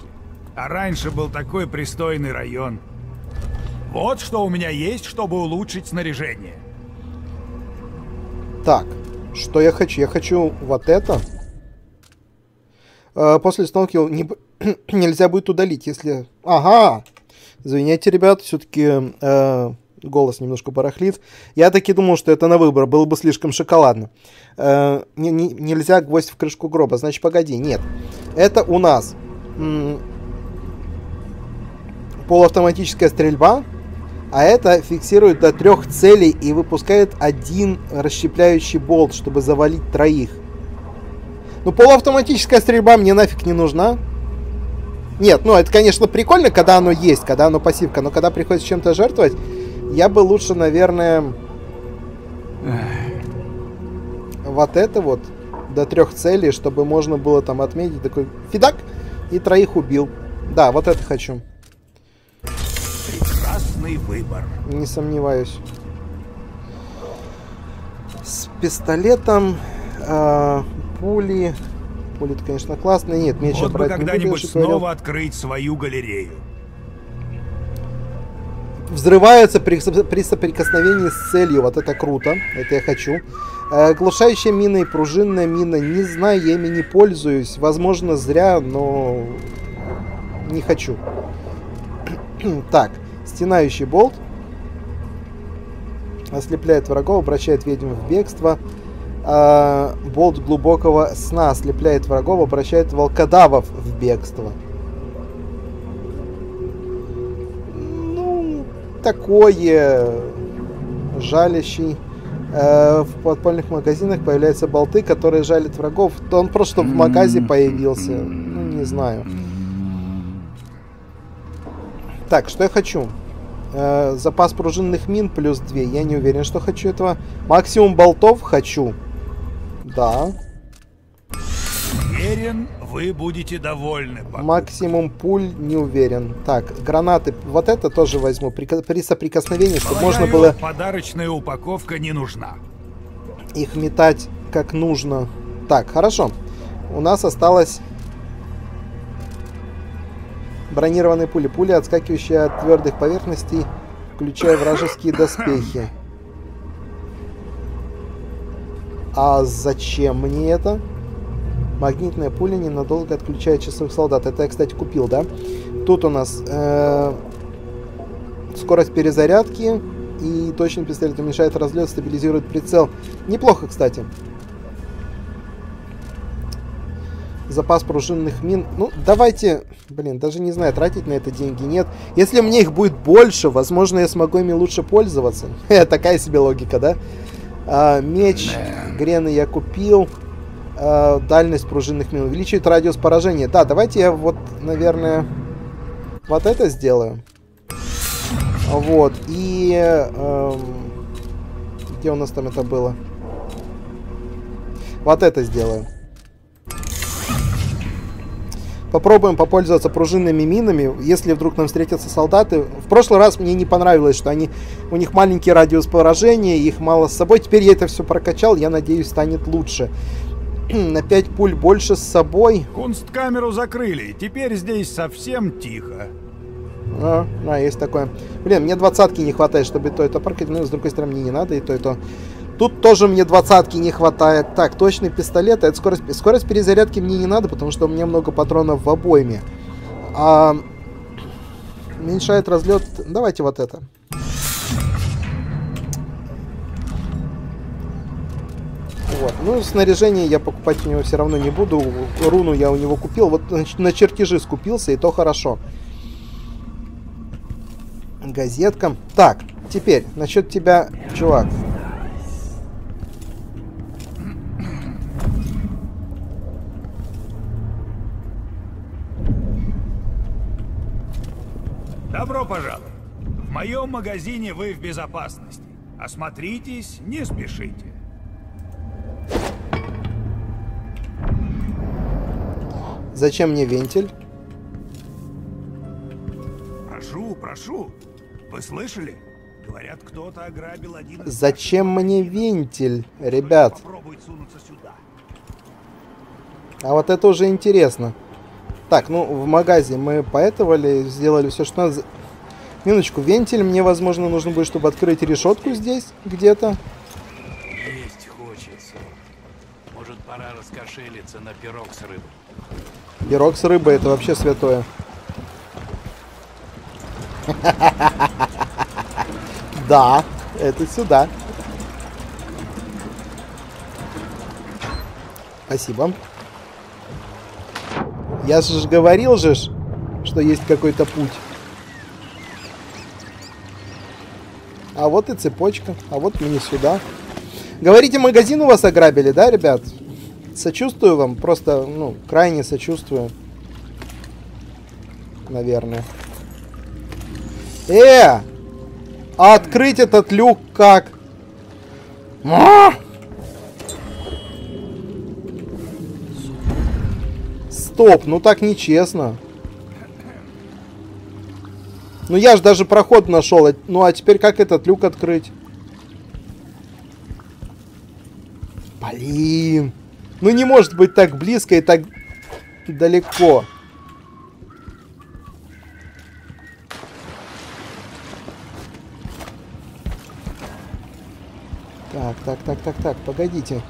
А раньше был такой пристойный район. Вот что у меня есть, чтобы улучшить снаряжение. Так, что я хочу? Я хочу вот это. После установки нельзя будет удалить, если... Ага! Извиняйте, ребят, все-таки голос немножко барахлит. Я таки думал, что это на выбор, было бы слишком шоколадно. Нельзя гвоздь в крышку гроба, значит, погоди, нет. Это у нас полуавтоматическая стрельба, а это фиксирует до 3 целей и выпускает 1 расщепляющий болт, чтобы завалить 3. Ну, полуавтоматическая стрельба мне нафиг не нужна. Нет, ну это, конечно, прикольно, когда оно есть, когда оно пассивка, но когда приходится чем-то жертвовать, я бы лучше, наверное, вот это вот до 3 целей, чтобы можно было там отметить такой фидак и 3 убил. Да, вот это хочу. Прекрасный выбор. Не сомневаюсь. С пистолетом, пули... Пули-то, конечно, классные. Нет, меч вот брать бы когда-нибудь не снова говорил. Открыть свою галерею. Взрываются при соприкосновении с целью. Вот это круто. Это я хочу. Глушающая мина и пружинная мина. Не знаю, я ими не пользуюсь. Возможно, зря, но... Не хочу. Так, стенающий болт. Ослепляет врагов, обращает ведьм в бегство. Болт глубокого сна ослепляет врагов, обращает волкодавов в бегство. Ну, такое жалящий. В подпольных магазинах появляются болты, которые жалят врагов. То он просто в магазе появился. Ну, не знаю. Так, что я хочу? Запас пружинных мин плюс 2. Я не уверен, что хочу этого. Максимум болтов хочу. Да. Уверен, вы будете довольны. Покупка. Максимум пуль не уверен. Так, гранаты. Вот это тоже возьму. При соприкосновении, чтобы можно было... Подарочная упаковка не нужна. Их метать как нужно. Так, хорошо. У нас осталось... Бронированные пули. Пули, отскакивающие от твердых поверхностей, включая вражеские доспехи. А зачем мне это? Магнитная пуля ненадолго отключает часовых солдат. Это я, кстати, купил, да? Тут у нас скорость перезарядки и точный пистолет уменьшает разлет, стабилизирует прицел. Неплохо, кстати. Запас пружинных мин. Ну, давайте... Блин, даже не знаю, тратить на это деньги нет. Если мне их будет больше, возможно, я смогу ими лучше пользоваться. Такая себе логика, да? Меч, грены я купил. Дальность пружинных мин увеличивает радиус поражения. Да, давайте я вот, наверное, вот это сделаю. Вот, и... где у нас там это было? Вот это сделаю. Попробуем попользоваться пружинными минами, если вдруг нам встретятся солдаты. В прошлый раз мне не понравилось, что они, у них маленький радиус поражения, их мало с собой. Теперь я это все прокачал, я надеюсь, станет лучше. На 5 пуль больше с собой. Кунсткамеру закрыли, теперь здесь совсем тихо. А, есть такое. Блин, мне 20-ки не хватает, чтобы то это прокачать. Ну, с другой стороны, мне не надо и то, и то. Тут тоже мне 20-ки не хватает. Так, точный пистолет. Это скорость перезарядки мне не надо, потому что у меня много патронов в обойме. Уменьшает разлет. Давайте вот это. Вот. Ну, снаряжение я покупать у него все равно не буду. Руну я у него купил. Вот на чертежи скупился, и то хорошо. Газетка. Так, теперь насчет тебя, чувак. Добро пожаловать. В моем магазине вы в безопасности. Осмотритесь, не спешите. Зачем мне вентиль? Прошу, прошу. Вы слышали? Говорят, кто-то ограбил один... Зачем мне вентиль, ребят? Попробуй сунуться сюда. А вот это уже интересно. Так, ну в магазе мы поэтовали, сделали все, что надо. Минуточку, вентиль мне, возможно, нужно будет, чтобы открыть решетку здесь где-то. Есть хочется. Может, пора раскошелиться на пирог с рыбой. Пирог с рыбой — это вообще святое. Да, это сюда. Спасибо. Я же говорил же, что есть какой-то путь. А вот и цепочка. А вот мне сюда. Говорите, магазин у вас ограбили, да, ребят? Сочувствую вам. Просто, ну, крайне сочувствую. Наверное. А открыть этот люк как? Стоп, ну так нечестно. Ну я же даже проход нашел. Ну а теперь как этот люк открыть? Блин. Ну не может быть так близко и так далеко. Так, погодите.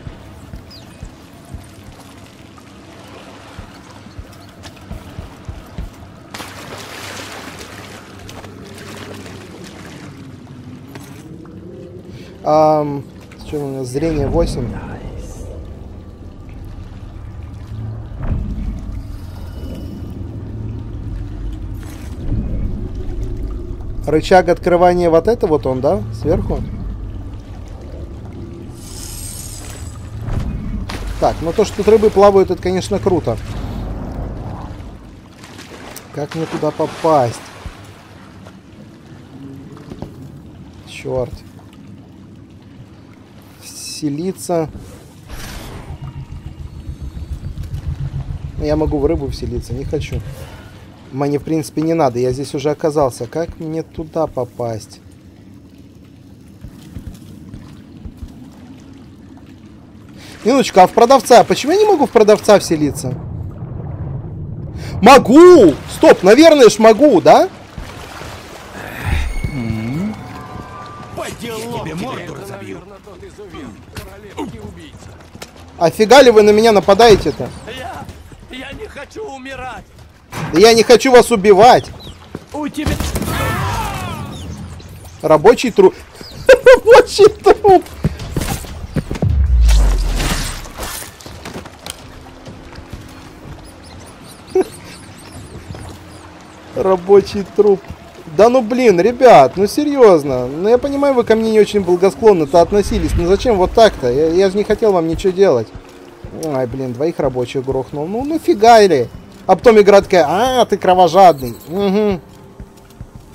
Что у меня? Зрение 8. Рычаг открывания вот это вот он, да? Сверху? Так, но то, что тут рыбы плавают, это, конечно, круто. Как мне туда попасть? Черт. Вселиться. Я могу в рыбу вселиться, не хочу. Мне, в принципе, не надо, я здесь уже оказался. Как мне туда попасть? Минуточку, а в продавца? Почему я не могу в продавца вселиться? Могу! Стоп, наверное ж могу, да? Офига ли вы на меня нападаете-то? Я не хочу умирать. Да я не хочу вас убивать. У тебя... Рабочий труп. Рабочий труп. Рабочий труп. Да ну блин, ребят, ну серьезно. Ну я понимаю, вы ко мне не очень благосклонно-то относились. Ну зачем вот так-то? Я же не хотел вам ничего делать. Ай, блин, двоих рабочих грохнул. Ну нафига ли? А потом игра такая, а, ты кровожадный. Угу.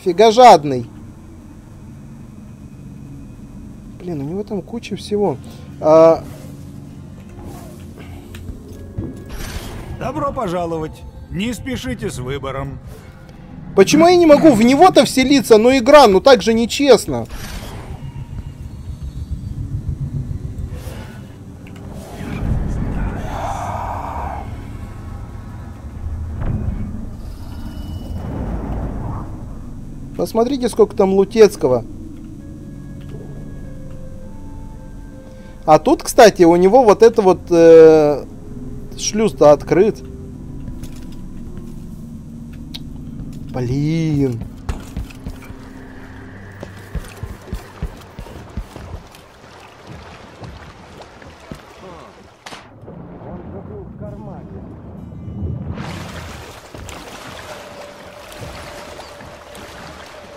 Фигожадный. Блин, у него там куча всего. Добро пожаловать. Не спешите с выбором. Почему я не могу в него-то вселиться? Ну игра, ну так же нечестно. Посмотрите, сколько там лутецкого. А тут, кстати, у него вот это вот шлюз-то открыт. Блин.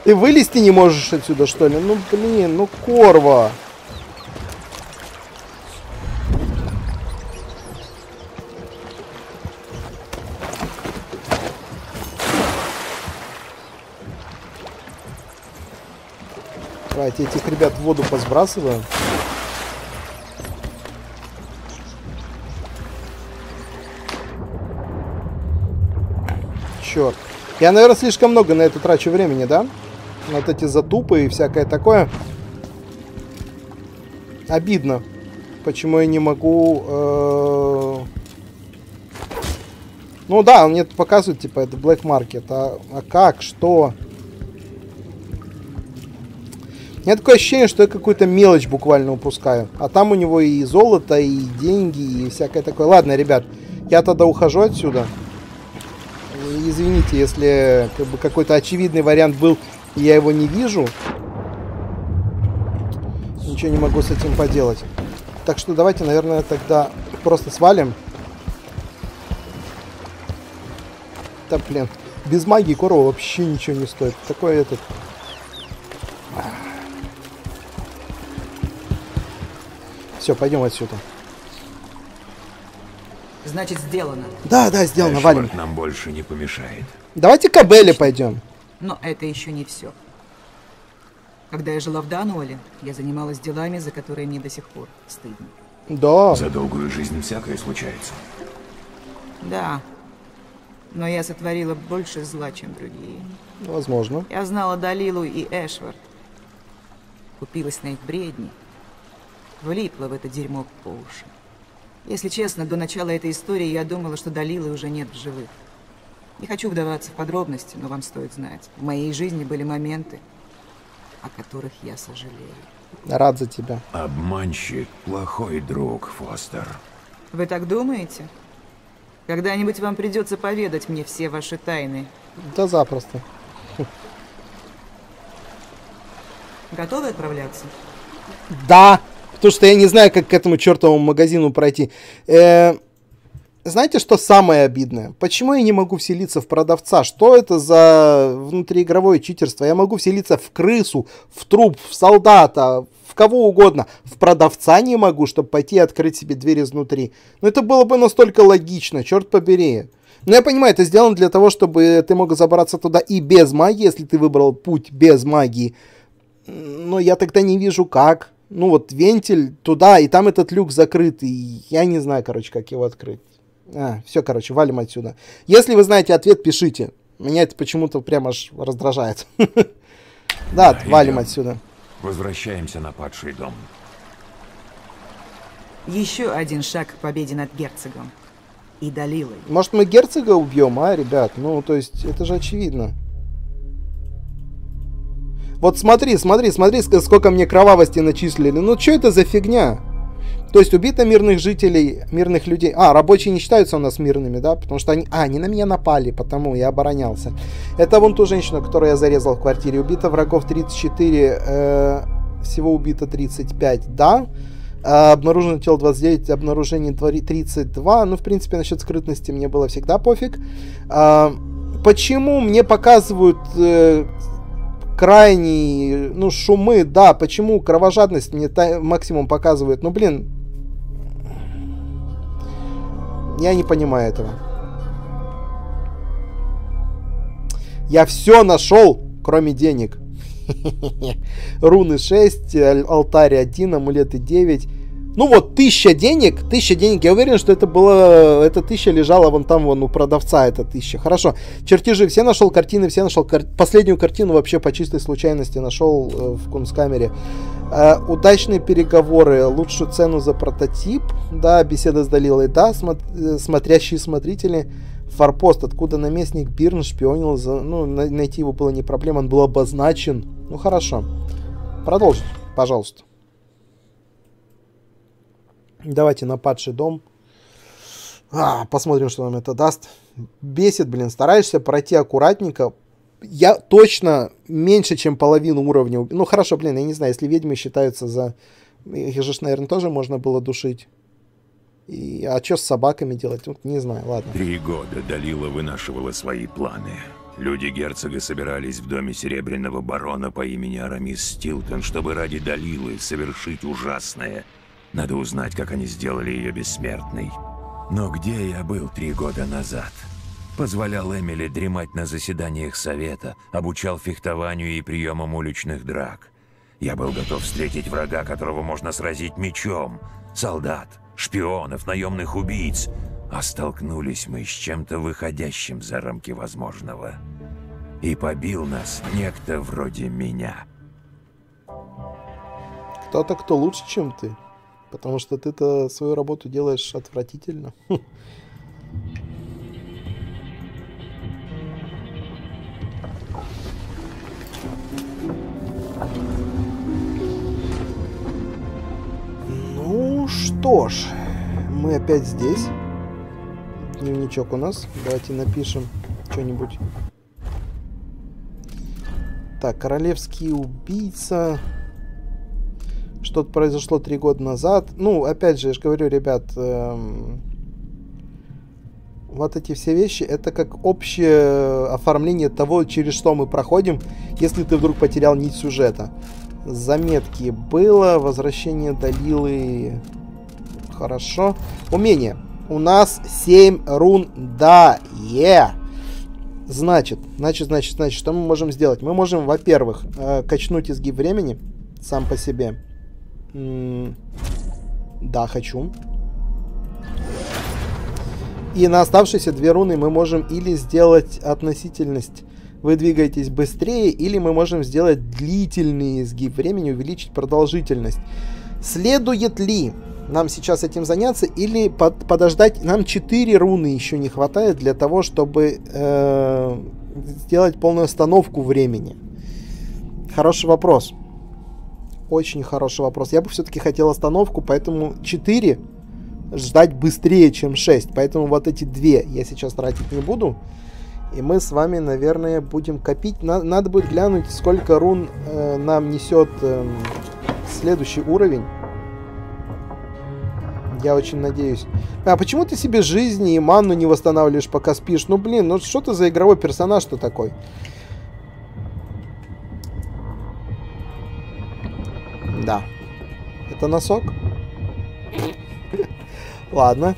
Ты вылезти не можешь отсюда, что ли? Ну, блин, ну, Корво. Давайте этих ребят в воду посбрасываю. Черт. Я, наверное, слишком много на это трачу времени, да? Вот эти затупы и всякое такое. Обидно. Почему я не могу... Ну да, он мне показывает, типа, это Black Market. А как? Что? У меня такое ощущение, что я какую-то мелочь буквально упускаю. А там у него и золото, и деньги, и всякое такое. Ладно, ребят, я тогда ухожу отсюда. Извините, если как бы какой-то очевидный вариант был, и я его не вижу. Ничего не могу с этим поделать. Так что давайте, наверное, тогда просто свалим. Да, блин. Без магии Корво вообще ничего не стоит. Такой этот... Все, пойдем отсюда. Значит, сделано. Да, да, сделано, Эшворт, валим. Нам больше не помешает. Давайте к Абелли пойдем. Но это еще не все. Когда я жила в Дануале, я занималась делами, за которые мне до сих пор стыдно. Да. За долгую жизнь всякое случается. Да. Но я сотворила больше зла, чем другие. Возможно. Я знала Далилу и Эшворт. Купилась на их бредни. Влипла в это дерьмо по уши. Если честно, до начала этой истории я думала, что Далилы уже нет в живых. Не хочу вдаваться в подробности, но вам стоит знать. В моей жизни были моменты, о которых я сожалею. Рад за тебя. Обманщик, плохой друг, Фостер. Вы так думаете? Когда-нибудь вам придется поведать мне все ваши тайны. Да запросто. Готовы отправляться? Да. Потому что я не знаю, как к этому чертовому магазину пройти. Знаете, что самое обидное? Почему я не могу вселиться в продавца? Что это за внутриигровое читерство? Я могу вселиться в крысу, в труп, в солдата, в кого угодно. В продавца не могу, чтобы пойти и открыть себе дверь изнутри. Но это было бы настолько логично, черт побери. Но я понимаю, это сделано для того, чтобы ты мог забраться туда и без магии, если ты выбрал путь без магии. Но я тогда не вижу, как... Ну вот вентиль туда, и там этот люк закрыт, и я не знаю, короче, как его открыть. А, все, короче, валим отсюда. Если вы знаете ответ, пишите. Меня это почему-то прям аж раздражает. Да, валим отсюда. Возвращаемся на падший дом. Еще один шаг к победе над герцогом и Далилой. Может, мы герцога убьем, а, ребят? Ну, то есть, это же очевидно. Вот смотри, смотри, смотри, сколько мне кровавости начислили. Ну, что это за фигня? То есть убито мирных жителей, мирных людей. А, рабочие не считаются у нас мирными, да? Потому что они... А, они на меня напали, потому я оборонялся. Это вон ту женщину, которую я зарезал в квартире. Убито врагов 34, всего убито 35, да? Обнаружено тело 29, обнаружение 32. Ну, в принципе, насчет скрытности мне было всегда пофиг. Почему мне показывают... крайние, ну, шумы, да, почему кровожадность мне максимум показывает, ну, блин, я не понимаю этого. Я все нашел, кроме денег. Руны 6, алтарь 1, амулеты 9. Ну вот, 1000 денег, я уверен, что это было, эта 1000 лежала вон там, вон у продавца эта 1000. Хорошо, чертежи все нашел, картины все нашел, последнюю картину вообще по чистой случайности нашел в кунсткамере. Удачные переговоры, лучшую цену за прототип, да, беседа с Далилой, да, смотрящие смотрители, форпост, откуда наместник Бирн шпионил, за, ну, найти его было не проблема, он был обозначен. Ну хорошо, продолжить, пожалуйста. Давайте на падший дом. Посмотрим, что нам это даст. Бесит, блин. Стараешься пройти аккуратненько. Я точно меньше, чем половину уровня. Ну, хорошо, блин, я не знаю, если ведьмы считаются за... Их же, наверное, тоже можно было душить. И... А что с собаками делать? Вот не знаю, ладно. 3 года Далила вынашивала свои планы. Люди герцога собирались в доме Серебряного барона по имени Арамис Стилтон, чтобы ради Далилы совершить ужасное... Надо узнать, как они сделали ее бессмертной. Но где я был 3 года назад? Позволял Эмили дремать на заседаниях совета, обучал фехтованию и приемам уличных драк. Я был готов встретить врага, которого можно сразить мечом. Солдат, шпионов, наемных убийц. А столкнулись мы с чем-то выходящим за рамки возможного. И побил нас некто вроде меня. Кто-то, кто лучше, чем ты. Потому что ты-то свою работу делаешь отвратительно. что ж, мы опять здесь. Дневничок у нас. Давайте напишем что-нибудь. Так, королевский убийца. Что-то произошло 3 года назад. Ну, опять же, я же говорю, ребят, вот эти все вещи, это как общее оформление того, через что мы проходим, если ты вдруг потерял нить сюжета. Заметки было, возвращение Далилы, хорошо. Умение. У нас 7 рун, да, е. Значит, что мы можем сделать? Мы можем, во-первых, качнуть изгиб времени сам по себе. Да, хочу. И на оставшиеся 2 руны мы можем или сделать относительность, вы двигаетесь быстрее, или мы можем сделать длительный изгиб времени, увеличить продолжительность. Следует ли нам сейчас этим заняться или подождать? Нам 4 руны еще не хватает для того, чтобы сделать полную остановку времени. Хороший вопрос. Очень хороший вопрос. Я бы все-таки хотел остановку, поэтому 4 ждать быстрее, чем 6. Поэтому вот эти 2 я сейчас тратить не буду. И мы с вами, наверное, будем копить. Надо будет глянуть, сколько рун нам несет следующий уровень. Я очень надеюсь. А почему ты себе жизни и манну не восстанавливаешь, пока спишь? Ну, блин, ну что ты за игровой персонаж-то такой? Да. Это носок? Ладно.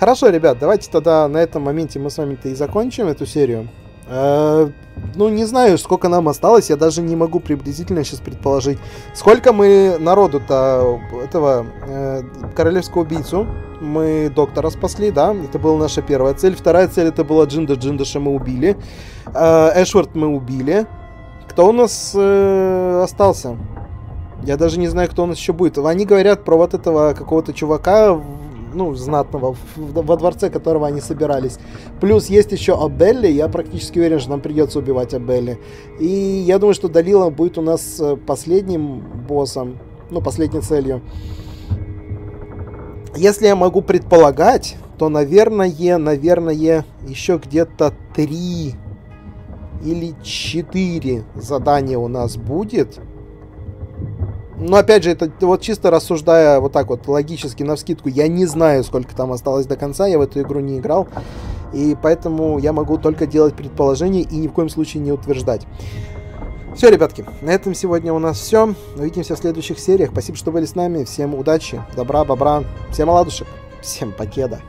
Хорошо, ребят, давайте тогда на этом моменте мы с вами-то и закончим эту серию. Ну, не знаю, сколько нам осталось, я даже не могу приблизительно сейчас предположить. Сколько мы народу-то, этого королевского убийцу, мы доктора спасли, да? Это была наша первая цель. Вторая цель, это была Джиндоша мы убили. Эшворт мы убили. Кто у нас остался? Я даже не знаю, кто у нас еще будет. Они говорят про вот этого какого-то чувака, ну, знатного, во дворце которого они собирались. Плюс есть еще Абелли. Я практически уверен, что нам придется убивать Абелли. И я думаю, что Далила будет у нас последним боссом. Ну, последней целью. Если я могу предполагать, то, наверное, еще где-то 3 или 4 задания у нас будет. Но опять же, это вот чисто рассуждая вот так вот логически навскидку, я не знаю, сколько там осталось до конца, я в эту игру не играл, и поэтому я могу только делать предположения и ни в коем случае не утверждать. Все, ребятки, на этом сегодня у нас все. Увидимся в следующих сериях. Спасибо, что были с нами. Всем удачи, добра, бобра, всем оладушек, всем покеда.